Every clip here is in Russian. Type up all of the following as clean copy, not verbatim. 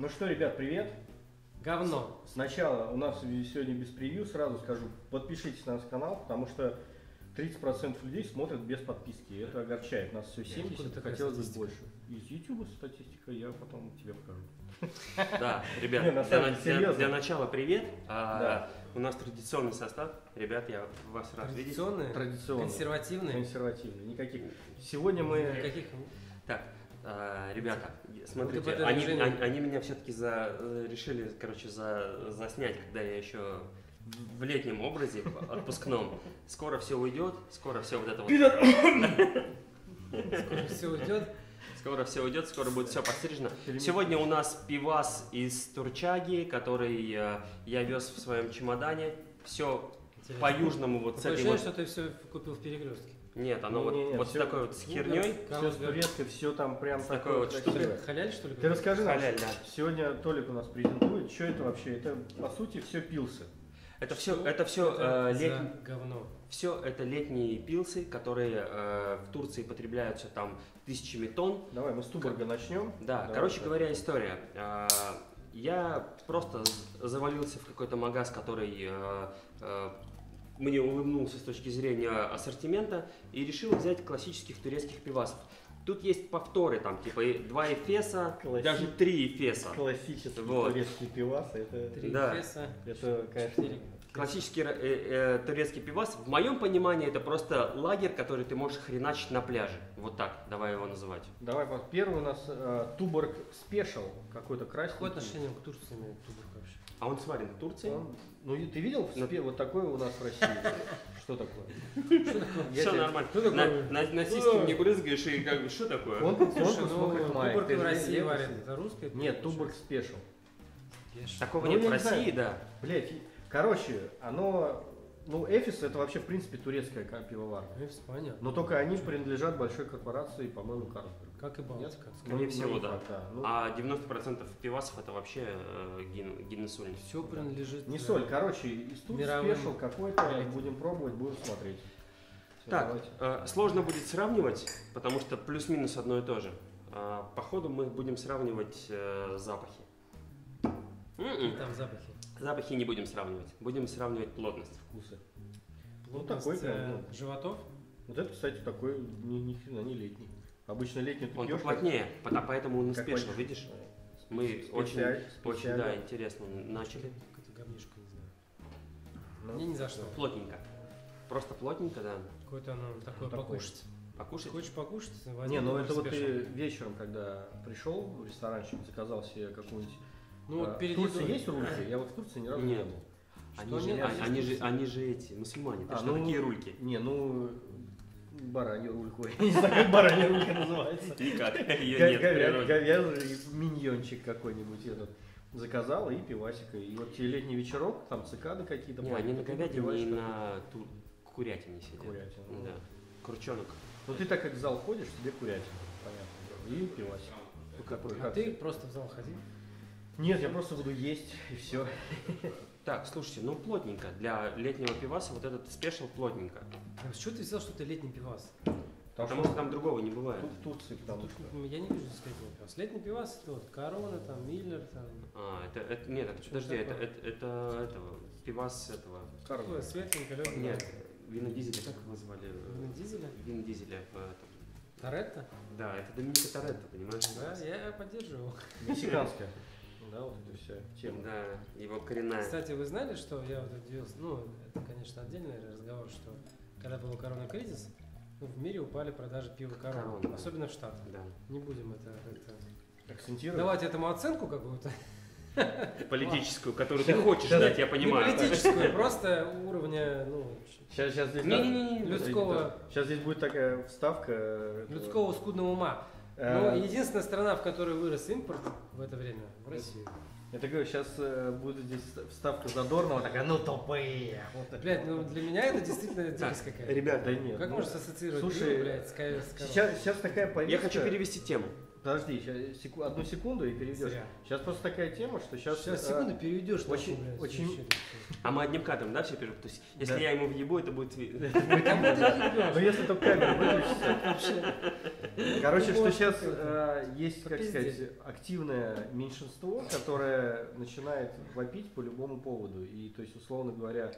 Ну что, ребят, привет. Говно. Сначала у нас сегодня без превью, сразу скажу, подпишитесь на наш канал, потому что 30% людей смотрят без подписки, и это огорчает. Нас все 70, хотелось бы больше. Из YouTube статистика, я потом тебе покажу. Да, ребят, для начала привет. У нас традиционный состав. Ребят, я вас рад видеть. Традиционный? Консервативный? Консервативный, никаких. Сегодня мы... Никаких. Так, ребята, смотрите, они меня все-таки решили, короче, заснять, когда я еще... в летнем образе, отпускном. Скоро все уйдет, скоро все вот это вот... Скоро все уйдет. Скоро все уйдет, скоро будет все подстрижено. Сегодня у нас пивас из Турчаги, который я вез в своем чемодане. Все по-южному вот с этой вот... что ты все купил в перекрестке? Нет, оно вот такой вот с херней. Все с турецкой, все там прям такое вот штука. Халяль, что ли? Ты расскажи нам, сегодня Толик у нас презентует, что это вообще? Это, по сути, все пилсы. Это летние пилсы, которые в Турции потребляются там тысячами тонн. Давай мы с Туборга начнем. Да, давай, короче говоря, история. Я просто завалился в какой-то магаз, который мне улыбнулся с точки зрения ассортимента, и решил взять классических турецких пивасов. Тут есть повторы, там, типа, 2 Эфеса, даже 3 Эфеса. Классические турецкие пивасы, это 3 Эфеса. Это, конечно, классический турецкий пивас, в моем понимании, это просто лагерь, который ты можешь хреначить на пляже. Вот так, давай его называть. Давай, первый у нас Tuborg Special, какой-то красненький. Какое отношение к Турции имеет Tuborg вообще? А он сварен в Турции? Ну, ты видел, вот такое у нас в России. Что такое? Все нормально. На сиськи не брызгаешь и как бы, что такое? Он Tuborg в России варит. Это русское? Нет, Tuborg Special. Такого нет в России, да. Блять, короче, оно... Ну, Эфес это вообще, в принципе, турецкая пивоварка. Эфес, понятно. Но только они принадлежат большой корпорации, по-моему, Carlsberg. Как и Балтика. Скорее всего, да. А 90% пивасов это вообще гиннесоль. Все принадлежит... Не соль, короче, из Турции спешл какой-то, будем пробовать, будем смотреть. Так, сложно будет сравнивать, потому что плюс-минус одно и то же. Походу мы будем сравнивать запахи. Там запахи. Запахи не будем сравнивать. Будем сравнивать плотность. Вкусы. Плотность ну, такой, прям, ну, животов. Вот это, кстати, такой ни хрена не летний. Обычно летний ты пьешь, плотнее, поэтому он успешно, видишь? Мы очень да, интересно начали. Какая-то говнишка, не знаю. Ну, мне ни за что. Плотненько. Просто плотненько, да. Какое-то оно такое покушать. Покушать? Хочешь покушать? Не, ну это вот ты вечером, когда пришел в ресторанчик, заказал себе какую-нибудь... Ну, вот перед Турцией есть рульки? Я вот в Турции ни разу не был. Они же эти, мусульмане. А, ну, какие рульки? Не, ну, баранья рулька. Я не знаю, как баранья рулька называется. Никак. Говяжий миньончик какой-нибудь этот заказал и пивасика. И вот тебе летний вечерок, там цикады какие-то. Не, они на говядине и на курятине сидят. Курятина, да. Крученок. Ну, ты так как в зал ходишь, тебе курятина, понятно. И пивасик. А ты просто в зал ходил? Нет, я просто буду есть и все. Так, слушайте, ну плотненько. Для летнего пиваса вот этот спешл плотненько. А с чего ты взял, что это летний пивас? Потому что там другого не бывает. Тут в Турции, потому что. Я не вижу здесь летний пивас. Летний пивас это вот Корона, там, Миллер, там. А, это нет, подожди, это пивас этого. Корона. Светленько, легкий. Нет, вино дизеля, как его звали? Вино дизеля? Вино дизеля. Торетто? Да, это Доминика Торетто, понимаешь? Да, я поддерживал. Мексиканская. Да, вот это все тема. Да, его коренная. Кстати, вы знали, что я вот удивился, ну, это, конечно, отдельный разговор, что когда был коронакризис, ну, в мире упали продажи пива Корона, особенно в Штатах. Да. Не будем это акцентировать. Давать этому оценку какую-то. Политическую, которую ты хочешь дать, я понимаю. Политическую, просто уровня, ну, людского. Сейчас здесь будет такая вставка. Людского скудного ума. Но единственная страна, в которой вырос импорт в это время, в России. Я так говорю, сейчас будет здесь вставка Задорнова, такая, ну тупые. Блядь, ну для меня это действительно дикость какая-то. Ребята, нет. Как можно ассоциировать, блядь, с Корона? Сейчас такая повестка. Я хочу перевести тему. Подожди, одну секунду и переведешь. Сейчас просто такая тема, что сейчас... Сейчас секунду переведешь. Очень... А мы одним кадром, да, все переведем? То есть, если я ему въебу, это будет... Ну, если только камера выключится. Короче, что сейчас есть, как сказать, активное меньшинство, которое начинает вопить по любому поводу. И, то есть, условно говоря...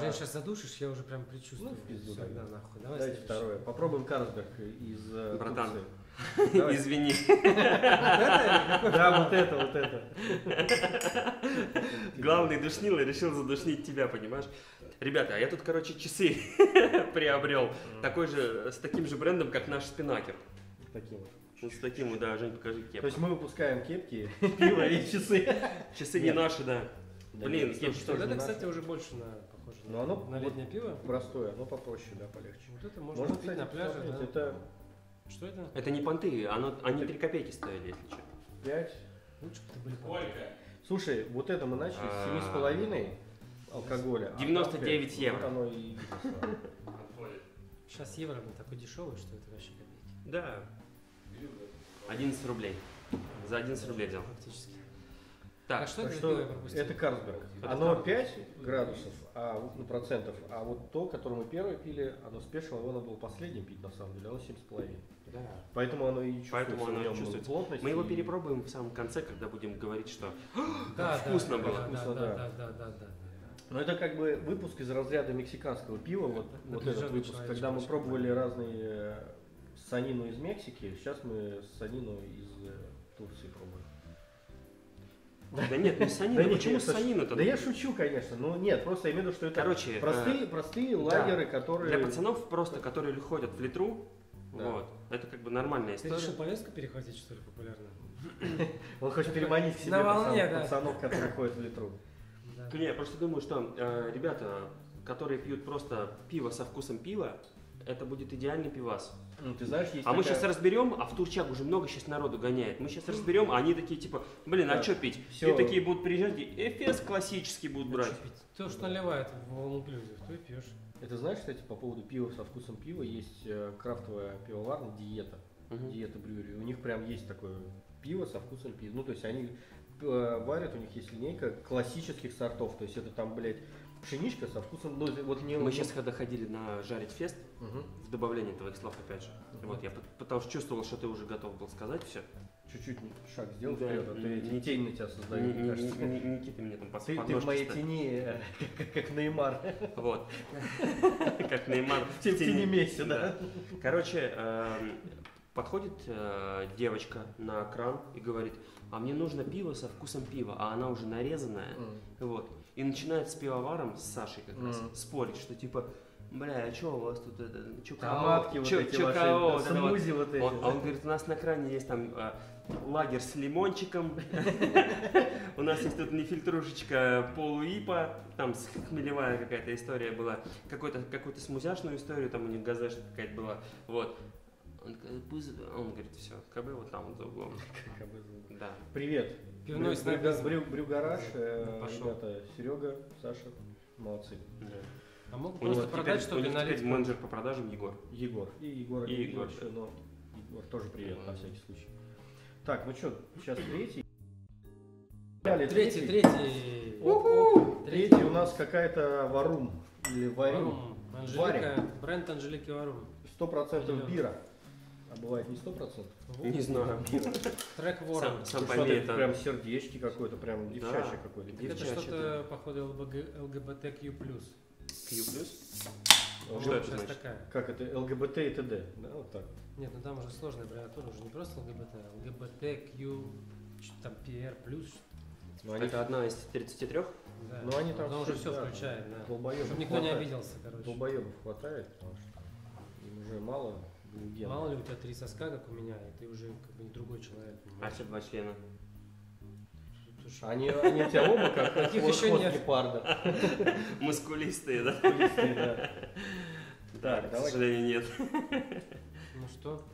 Жень, сейчас задушишь, я уже прям предчувствую. Ну, в пизду тогда, нахуй. Давай Дайте второе. Попробуем Carlsberg из Братан, извини. Да, вот это. Главный душнил и решил задушнить тебя, понимаешь? Ребята, а я тут, короче, часы приобрел. Такой же, с таким же брендом, как наш спинакер. Таким вот. Вот с таким, да, Жень, покажи кепку. То есть мы выпускаем кепки, пиво и часы. Часы не наши, да. Блин, кепки. Вот это, кстати, уже больше на... Но оно на летнее вот пиво? Простое, оно попроще, да, полегче. Вот это можно купить, кстати, на пляже, да? Это... Что это? Это не понты, они 3 копейки стоили, если что. 5. Лучше бы это были понты. Слушай, вот это мы начали с 7,5 алкоголя. 99 евро. Вот оно и... Сейчас евро такой дешевый, что это вообще копейки. Да. 11 рублей. За 11 рублей взял. Фактически. Так, а что это Carlsberg. Оно 5 градусов, процентов, а вот то, которое мы первое пили, оно спешило, его надо было последним пить, на самом деле, оно 7,5. Да. Поэтому оно и чувствует плотность. Мы его перепробуем в самом конце, когда будем говорить, что вкусно было. Но это как бы выпуск из разряда мексиканского пива, вот этот выпуск, когда мы пробовали разные санину из Мексики, сейчас мы санину из Турции пробуем. Да нет, не санина. Почему санина-то? Да я шучу, конечно. Но нет, просто имею в виду, что это простые лагеры, которые... Для пацанов просто, которые ходят в литру, вот. Это как бы нормальная история. Ты решил повестку перехватить, что ли, популярно? Он хочет переманить к себе пацанов, которые ходят в литру. Я просто думаю, что ребята, которые пьют просто пиво со вкусом пива, это будет идеальный пивас. Ну, ты знаешь, есть мы сейчас разберем, а в Турчак уже много сейчас народу гоняет. Мы сейчас разберем, а они такие типа, блин, а что пить? Все. И такие будут приезжать, и Эфес классический будут брать. То, что наливает в all-inclusive, то и пьешь. Это знаешь, кстати, по поводу пива со вкусом пива, есть крафтовая пивоварня Диета. Диета Брюри. У них прям есть такое пиво со вкусом пива. Ну, то есть они варят, у них есть линейка классических сортов. То есть это там, блядь, пшеничка со вкусом, но вот не... Мы сейчас когда ходили на жарить фест, в добавлении твоих слов опять же, вот я потому что чувствовал, что ты уже готов был сказать все. Чуть-чуть шаг сделал вперед, а то не тень на тебя создаю, мне кажется. Никита мне там подсказал. Ты в моей тени, как Неймар. Вот. Как Неймар в тени Месси, да. Короче, подходит девочка на кран и говорит, а мне нужно пиво со вкусом пива, а она уже нарезанная, вот. И начинает с пивоваром, с Сашей как раз, спорить, что типа, бля, а что у вас тут это, томатки вот эти ваши, смузи вот эти. А он говорит, у нас на кране есть там лагерь с лимончиком, у нас есть тут нефильтрушечка полуипа, там хмелевая какая-то история была, какую-то смузяшную историю, там у них газешка какая-то была, вот. Он говорит, все, КБ вот там вот за углом. Да. Привет. Пивной снайпер. Брюгараж, ребята, Серега, Саша, молодцы. А мог просто продать что-то на лет. Менеджер по продажам Егор. И Егор, но Егор тоже привет на всякий случай. Так, ну что, сейчас третий у нас какая-то Варум или Варим. Бренд Анжелики Варум. 100% бира. А бывает не 100%? Не знаю. Трек Ворон. Это прям сердечки какой-то, прям девчачье какой-то. Это что-то, походу, ЛГБТК+. Q+? Что это значит? Как это? ЛГБТ и ТД? Да, вот так. Нет, ну там уже сложная аббревиатура, уже не просто ЛГБТ, а ЛГБТК, там PR+. Это одна из 33? Да. Но они там уже все включает, да. Чтобы никто не обиделся, короче. Долбоебов хватает, потому что им уже мало. Мало ли у тебя 3 соска, как у меня, и ты уже как бы не другой человек. А все 2 члена? Они у тебя оба как гепарда. Мускулистые, да? Да, к сожалению, нет. Ну что?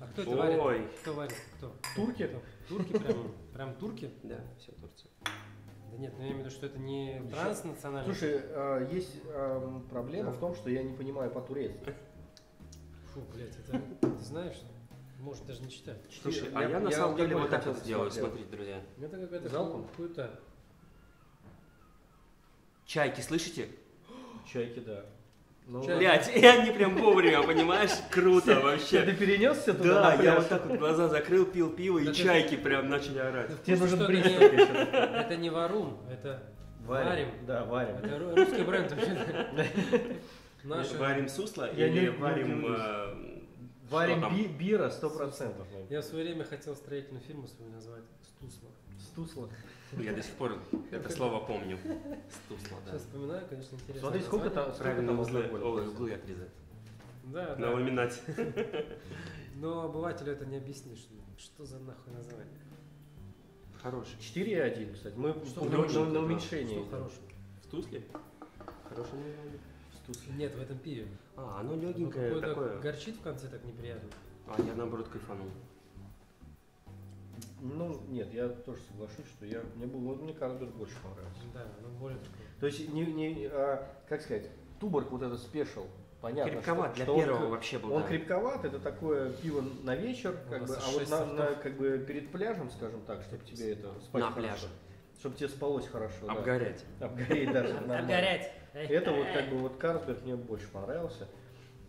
А кто это варит? Ой. Кто варит? Кто? Турки? Турки прям? Прям турки? Да, все Турция. Нет, ну я имею в виду, что это не транснациональный. Слушай, есть проблема в том, что я не понимаю по-турецки. Фу, блядь, это, знаешь, может даже не читать. Слушай, а я на самом деле вот так вот сделаю, смотрите, друзья. Это какая-то залпом. Чайки, слышите? Чайки, да. Блять, и они прям вовремя, понимаешь? Круто вообще. Ты перенесся туда? Да, я вот так вот глаза закрыл, пил пиво, и чайки прям начали орать. Тебе нужен приступ. Это не Варум, это Варим. Да, Варим. Это русский бренд вообще. Варим сусло или Варим... Варим бира 100%. Я в свое время хотел строительную фирму свою назвать Стусло. Стусло. Я до сих пор это слово помню. Стусло, да. Сейчас вспоминаю, конечно, интересно. Смотри, сколько там правильно углы отрезать. Да, да. Ламинать. Но обывателю это не объяснишь. Что за нахуй название? Хороший. 4,1, кстати. Мы на уменьшение. Что хорошего? В Тусле? Хорошее название. Нет, в этом пиве. А, оно легенькое такое. Горчит в конце так неприятно. А я наоборот кайфанул. Ну, нет, я тоже соглашусь, что мне Carlsberg больше понравился. Да, ну более такое. То есть, как сказать, Tuborg вот этот спешл, понятно. Крепковат для первого вообще был. Он крепковат, это такое пиво на вечер, как бы, а вот как бы перед пляжем, скажем так, чтобы тебе это спать на пляже. Чтобы тебе спалось хорошо. Обгорять. Да. Обгореть даже. Обгорять. Это вот как бы вот Carlsberg мне больше понравился.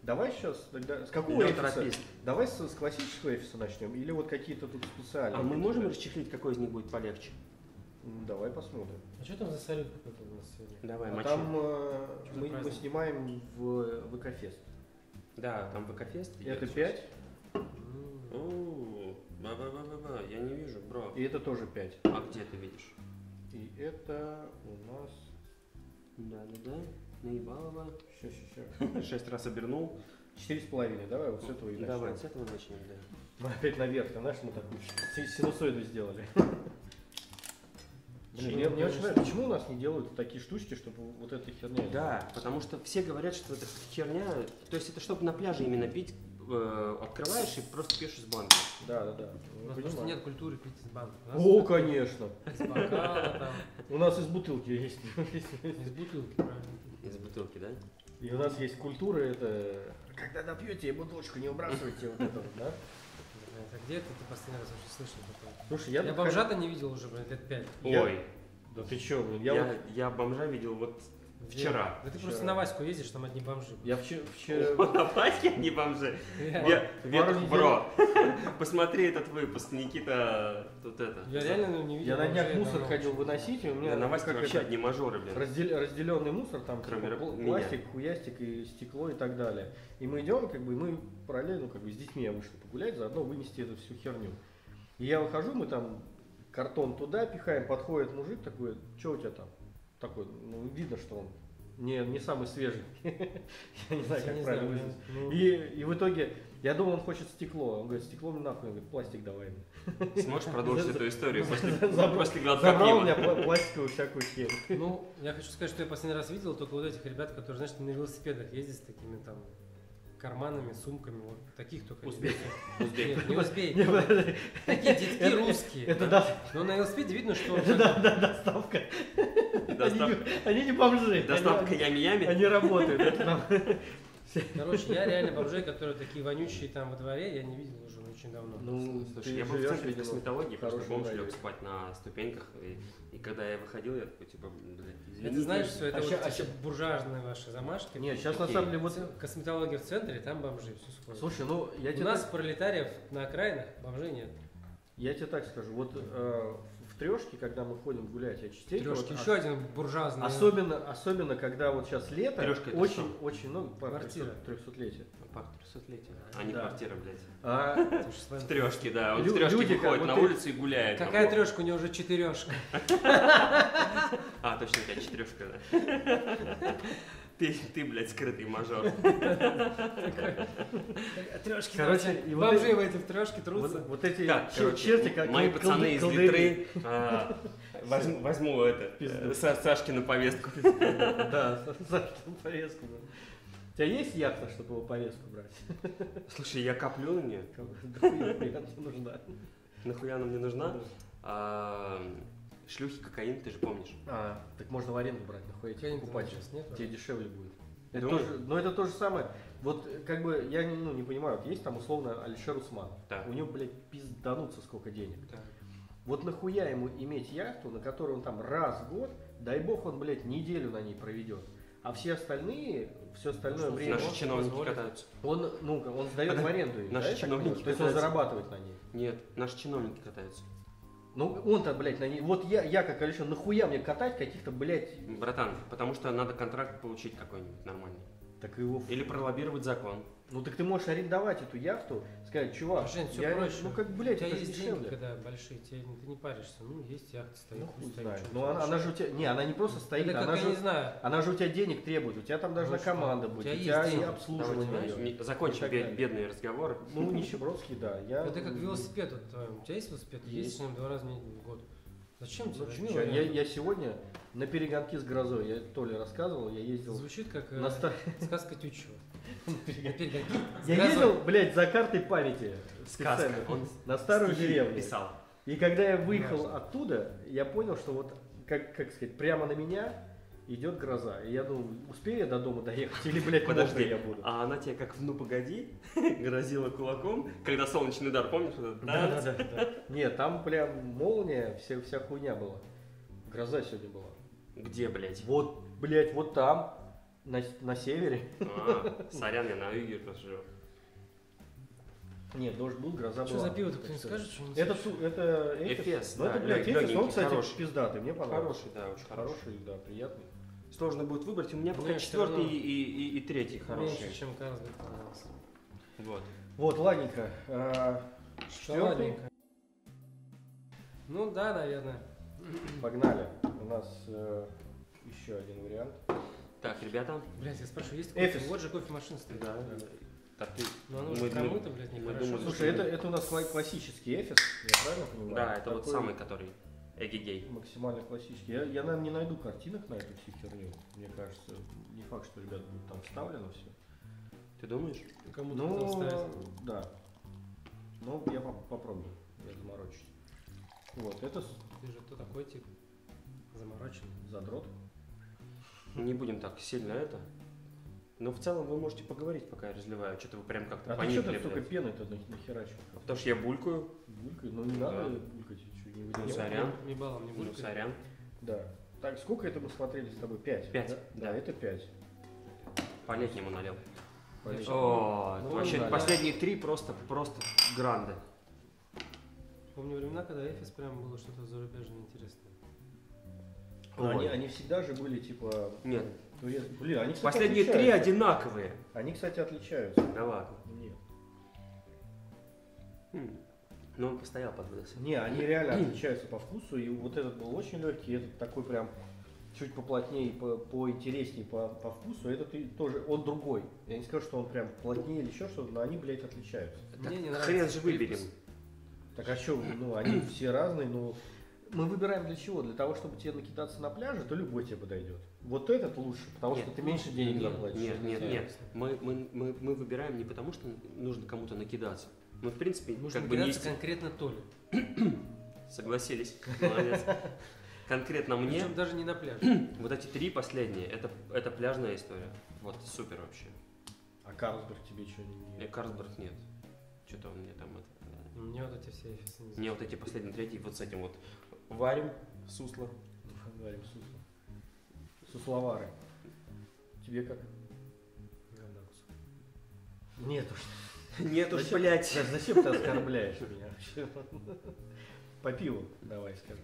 Давай сейчас тогда с какого Эфеса? Давай с классического Эфеса начнем или вот какие-то тут специальные. А мы можем расчехлить, какой из них будет полегче? Давай посмотрим. А что там за салют какой-то у нас сегодня? Давай, мочи. Там мы снимаем в ВК-фест. Да, там ВК-фест. Это 5. Ба-ба-ба-ба-ба, я не вижу, бро. И это тоже 5. А где ты видишь? И это у нас... Да-да-да. Наебалово. Все. 6 раз обернул. 4,5. Давай вот с этого и начнем. Давай, с этого начнем, да. Мы опять наверх, ты знаешь, мы такую синусоиду сделали. Мне очень нравится, почему у нас не делают такие штучки, чтобы вот эта херня... Да, потому что все говорят, что это херня... То есть это чтобы на пляже именно пить, открываешь и просто пьешь из банки. Да. У нас просто нет культуры пить из банки. О, конечно! Из бокала там. У нас из бутылки есть. Из бутылки, правильно. Из бутылки, да? И у нас есть культура, это... Когда допьете, бутылочку не выбрасывайте, вот это вот, да? А где это ты последний раз уже слышал такое? Слушай, я бомжа-то не видел уже, блин, лет 5. Ой, да ты чё, блин? Я бомжа видел вот вчера. Да ты просто на Ваську ездишь, там одни бомжи. Я вчера... На Ваське одни бомжи? Ветров, бро. Посмотри этот выпуск, Никита, тут это. Я реально не видел. Я на днях мусор ходил выносить, и у меня... На Ваське вообще одни мажоры, блин. Разделенный мусор, там пластик, хуястик и стекло и так далее. И мы идем, как бы, мы параллельно, как бы, с детьми я вышел погулять, заодно вынести эту всю херню. И я выхожу, мы там картон туда пихаем, подходит мужик такой, что у тебя там? Такой, ну, видно, что он не самый свежий. Я не знаю, как правильно выразить. И в итоге, я думал, он хочет стекло. Он говорит, стекло мне нахуй. Он говорит, пластик давай. Сможешь продолжить эту историю? Забрал у меня пластиковую всякую херню. Ну, я хочу сказать, что я последний раз видел только вот этих ребят, которые, знаешь, на велосипедах ездят с такими там карманами, сумками, вот таких только. Узбеки. Нет, не узбеки. Такие детки русские. Но на велосипеде видно, что... Да, доставка. Они не бомжи. Доставка ями-ями. Они работают. Короче, я реально бомжей, которые такие вонючие там во дворе, я не видел уже очень давно. Ну, слушай, я был в центре косметологии, потому что бомж лег спать на ступеньках, и когда я выходил, я такой, типа, блядь, это знаешь, все это вообще буржуазные ваши замашки. Нет, сейчас на самом деле вот косметология в центре, там бомжи, все сходится. Слушай, ну, у нас пролетариев на окраинах бомжей нет. Я тебе так скажу, вот в трешке, когда мы ходим гулять, я частенько... Трешки, вот, еще один буржуазный... Особенно, когда вот сейчас лето, очень много... Квартира. 300-летие. Парк 300-летия. А не квартира, блядь. В трешке, да. Он в трешке выходит на улицу и гуляет. Какая трешка? У него уже четырешка. А, точно, у тебя четырешка, да. Ты, блядь, скрытый мажор. Трешки, короче, бомжи в этой трешке трутся. Вот эти черти, как мои пацаны из Литры. Возьму это, Сашкину повестку. Да, Сашкину повестку. У тебя есть яхта, чтобы его повестку брать? Слушай, я коплю на нее. Нахуя она мне нужна? Нахуя она мне нужна? Шлюхи, кокаин, ты же помнишь. Так можно в аренду брать, нахуя тебе покупать сейчас, нет? Тебе дешевле будет. Это тоже, но это то же самое. Вот как бы я не понимаю, вот есть там условно Алишер Усман. Да. У него, блядь, пиздануться сколько денег. Да. Вот нахуя ему иметь яхту, на которой он там раз в год, дай бог он, блядь, неделю на ней проведет. А все остальные, все остальное время... Наши чиновники катаются. Он, ну, он сдает в аренду. Наши чиновники катаются. То есть он зарабатывает на ней. Нет, наши чиновники катаются. Ну, он-то, блядь, на ней... Вот я как еще, нахуя мне катать каких-то, блядь... Братан, потому что надо контракт получить какой-нибудь нормальный. Так его... Или пролоббировать закон. Ну, так ты можешь арендовать эту яхту, сказать, чувак, Жень, все проще. Ну, как, блядь, это есть деньги, блядь. Когда большие, ты не паришься, ну, есть яхта, стоит. Ну, хуй знает. Ну, она же у тебя... Не, она не просто стоит, это она же... Не знаю. Она же у тебя денег требует, у тебя там должна команда быть, у тебя и обслуживание. Закончим бедные разговоры. Ну, нищебродский, да. Это как велосипед вот твоем. У тебя есть велосипед? Есть, но 2 раза в год. Зачем тебе? Я сегодня на перегонки с грозой, я то ли рассказывал, я ездил... Звучит как сказка Тютчева. Я ездил, блядь, за картой памяти. Сказка. На старую деревню. Писал. И когда я выехал оттуда, я понял, что вот, как сказать, прямо на меня идет гроза. И я думаю, успею я до дома доехать или, блядь, подожди, я буду. А она тебе как в «Ну погоди» грозила кулаком, когда солнечный удар, помнишь? Да. Нет, там прям молния, вся хуйня была. Гроза сегодня была. Где, блядь? Вот, блядь, вот там, на севере. Сорян, я на юге живу. Нет, дождь был, гроза была. Что за пиво-то кто-нибудь скажет? Это Эфес. Ну это, блядь, Эфес, он, кстати, пиздатый, мне понравился. Хороший, да, очень хороший, да, приятный. Сложно будет выбрать, у меня пока 4-й и 3-й хорошие. Меньше, чем Carlsberg понравился. Вот, ладненько. 4-й. Ну да, наверное. Погнали. У нас еще один вариант. Так, ребята. Блядь, я спрашиваю, есть кофе? Вот же кофемашина стоит. Так, мы кому-то, блядь, не хорошо. Слушай, это у нас классический Эфес, я правильно понимаю? Да, это вот самый, который эгигей. Максимально классический. Я, наверное, не найду картинок на эту всю херню. Мне кажется, не факт, что, ребят, будет там вставлено все. Ты думаешь? Кому-то там вставить? Да. Ну, я попробую. Я заморочусь. Вот, это... Ты же кто такой, тип? Заморочен? Задрот? Не будем так сильно это. Но в целом вы можете поговорить, пока я разливаю. Что-то вы прям как-то поникли. А ты что-то только пеной-то нахерачил? Потому что я булькаю. Булькаю? Ну не надо булькать. Ну сорян. Не балом не булькаю. Ну сорян. Да. Так, сколько это мы смотрели с тобой? 5? 5. Да, это 5. По летнему налил. О, вообще последние 3 просто гранды. Помню времена, когда Эфес прям было что-то зарубежное интересное. Они всегда же были типа... Нет. Блин, они, кстати, последние 3 одинаковые. Они, кстати, отличаются. Да ладно. Нет. Но он постоял под весом. Не, они реально отличаются по вкусу. И вот этот был очень легкий, этот такой прям чуть поплотнее, поинтереснее по вкусу. Этот и тоже, он другой. Я не скажу, что он прям плотнее или еще что-то, но они, блядь, отличаются. Так, мне не нравится. Хрен же выберем. Так а что, ну они все разные, но... Мы выбираем для чего? Для того, чтобы тебе накидаться на пляже, то любой тебе подойдет. Вот этот лучше, потому что ты меньше денег заплатишь. Нет. Мы выбираем не потому, что нужно кому-то накидаться. Мы, в принципе, нужно как бы не конкретно Толе. Согласились. Молодец. Конкретно мне. Причем даже не на пляже. Вот эти 3 последние, это пляжная история. Вот супер вообще. А Carlsberg тебе что не... Carlsberg нет. Что-то он мне там это... Мне вот эти все Эфесы не знаю. Мне вот эти последние 3 вот с этим вот. Варим сусло. Варим сусло. Сусловары. Тебе как? Нет уж. Нет уж, блядь. Зачем ты оскорбляешь меня вообще? По пиву давай скажи.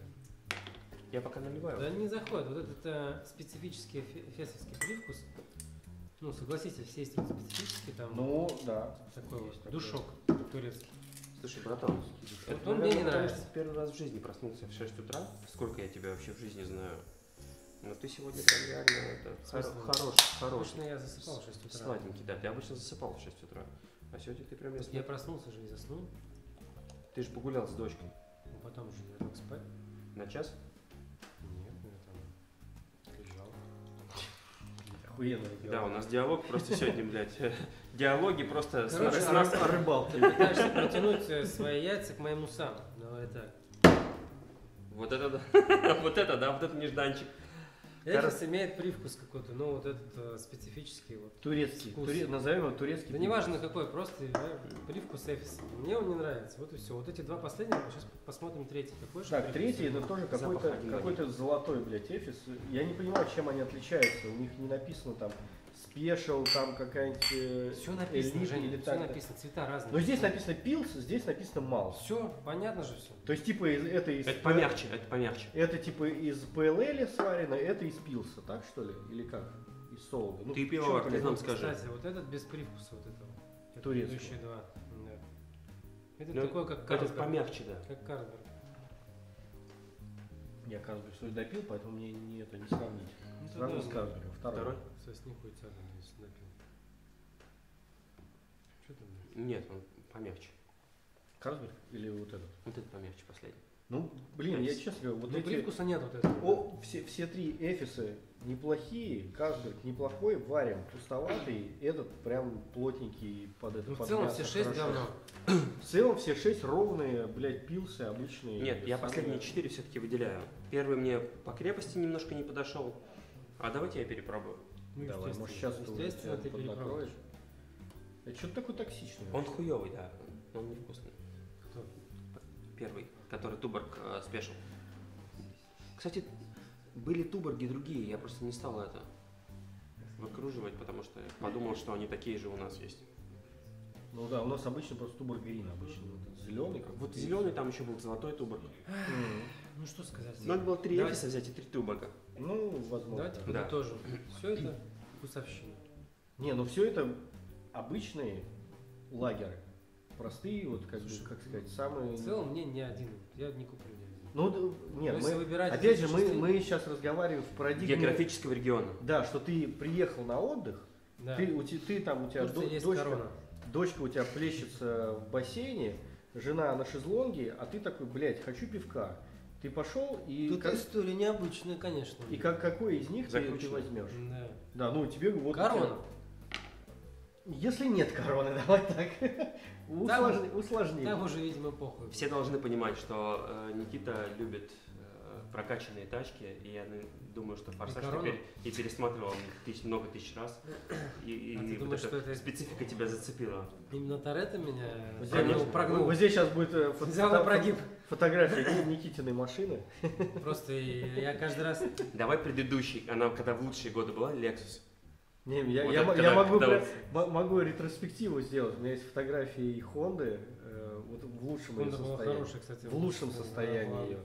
Я пока наливаю. Да не заходит. Вот этот специфический эфесовский привкус. Ну, согласитесь, все есть специфические там. Ну, да. Такой вот душок турецкий. Слушай, братан, он мне не нравится. Первый раз в жизни проснулся в 6 утра. Сколько я тебя вообще в жизни знаю. Но ты сегодня прям реально хороший. Обычно я засыпал в 6 утра. Сладенький, да. Ты обычно засыпал в 6 утра. А сегодня ты прям... Я проснулся же и заснул. Ты же погулял с дочкой. Ну, потом же я лег спать. На час? Нет, я там лежал. Охуенно. Да, у нас диалог просто сегодня, блядь... Диалоги просто короче, с нас рыбалки. Ты пытаешься протянуть свои яйца к моим усам. Давай так. Вот это да, вот это нежданчик. Эфес имеет привкус какой-то, но вот этот специфический вот турецкий, назовем его турецкий. Да неважно какой, просто привкус Эфеса. Мне он не нравится, вот и все. Вот эти два последних, сейчас посмотрим третий. Какой так, третий, но тоже какой-то золотой, блядь, Эфес. Я не понимаю, чем они отличаются, у них не написано там спешл, там какая-нибудь... Все написано, Женя, или все написано, цвета разные. Но здесь написано пилс, здесь написано мал. Все, понятно же все. То есть типа это из... Это помягче, это помягче. Это типа из ПЛЛ сварено, это из пилса, так что ли? Или как? Из солода. Ну, ты пивовар, ты нам скажи. Кстати, вот этот без привкуса вот этого. Турецкий. Предыдущие два. Да. Это такое как Carlsberg. Помягче, да. Как Carlsberg. Я Carlsberg свой допил, поэтому мне это не сравнить. Сразу с Carlsberg. Второй. Соснику и тяну, если допил. Что там? Нет, он помягче. Carlsberg или вот этот? Вот этот помягче последний. Ну, блин, я честно говорю, вот эти... привкуса нет вот этого. О, все три Эфесы неплохие, Carlsberg неплохой, Варим пустоватый, этот прям плотненький под этот. Ну, в целом все шесть говно. В целом все шесть ровные, блядь, пилсы обычные. Нет, я последние четыре все-таки выделяю. Первый мне по крепости немножко не подошел, а давайте я перепробую. Ну, давай, может сейчас ты перепробуешь. Это что-то такое токсичное. Он хуёвый, да, он невкусный. Кто? Первый, который Tuborg спешил. Кстати, были Tuborg другие, я просто не стал это выкруживать, потому что подумал, что они такие же у нас есть. Ну да, у нас обычно просто Tuborg Green, обычно зеленый. Вот зеленый, там еще был золотой Tuborg. Ну что сказать. Надо было три Эфеса взять и три Tuborg. Ну, возможно. Давайте подытожим. Все это вкусовщина. Не, ну все это обычные лагеры. Простые, вот как, слушай, как сказать, самые... В целом мне ни один, я не куплю ни один. Ну, нет, опять же, мы сейчас разговариваем в парадигме... Географического региона. Да, что ты приехал на отдых, да. ты там, у тебя дочка у тебя плещется в бассейне, жена на шезлонге, а ты такой, блядь, хочу пивка. Ты пошел и... Тут история необычная, конечно. И какой из них ты возьмешь? Да. Да, ну тебе вот... Корона. Если нет короны, давай так. Усложним. Там уже, видимо, похуй. Все должны понимать, что Никита любит прокачанные тачки, и я думаю, что Форсаж теперь и пересматривал много тысяч раз, и вот эта специфика тебя зацепила. Именно Торетто меня прогнул. Вот здесь сейчас будет фотография Никитиной машины. Просто я каждый раз... Давай предыдущий, она когда в лучшие годы была, Lexus. Не, я могу ретроспективу сделать. У меня есть фотографии Хонды вот в лучшем Honda состоянии. Была хорошая, кстати, в лучшем состоянии ее.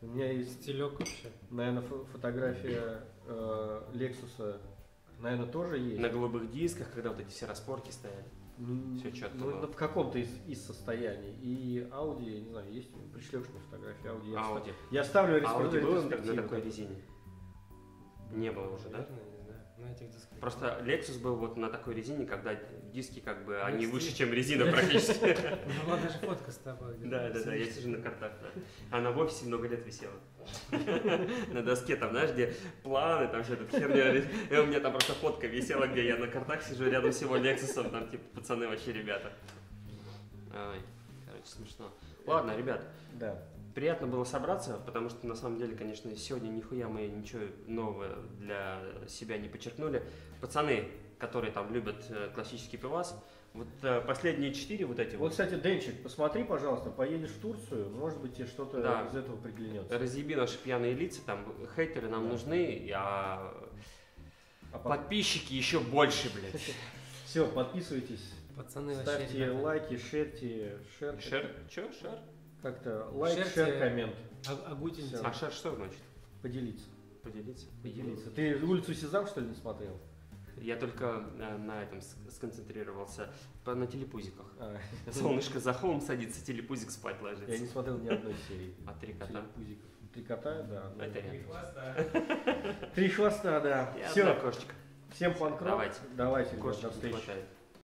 У меня есть стилек вообще. Наверное, фотография Лексуса, наверное, тоже есть. На голубых дисках, когда вот эти все распорки стояли. Все четко. Ну, в каком-то из состояний. И Ауди, я не знаю, есть пришлёшь мне фотографию Ауди. Я ставлю ретроспективу. Ауди было на такой резине? Не было уже, да? Просто Lexus был вот на такой резине, когда диски как бы, они выше, чем резина практически. Была даже фотка с тобой. Да, я сижу на картах. Она в офисе много лет висела. На доске там, знаешь, где планы, там все этот херня. И у меня там просто фотка висела, где я на картах сижу рядом с его Lexus'ом, там типа пацаны вообще ребята. Короче, смешно. Ладно, ребят. Да. Приятно было собраться, потому что на самом деле, конечно, сегодня нихуя мы ничего нового для себя не подчеркнули. Пацаны, которые там любят классический пивас, вот последние четыре вот эти вот. Кстати, Денчик, посмотри, пожалуйста, поедешь в Турцию, может быть тебе что-то из этого приглянется. Разъеби наши пьяные лица, там хейтеры нам нужны, а подписчики еще больше, блядь. Все, подписывайтесь, пацаны, ставьте лайки, шерьте. Шер? Че? Шер? Как-то лайк, шер, коммент. А шер что значит? Поделиться. Поделиться. Ты улицу Сезам, что ли, не смотрел? Я только на этом сконцентрировался. На телепузиках. Солнышко за холм садится, телепузик спать ложится. Я не смотрел ни одной серии. А три кота? Три кота, да. Три хвоста. Три хвоста, да. Все, кошечка. Всем панкрот. Давайте. Кошечка не хватает.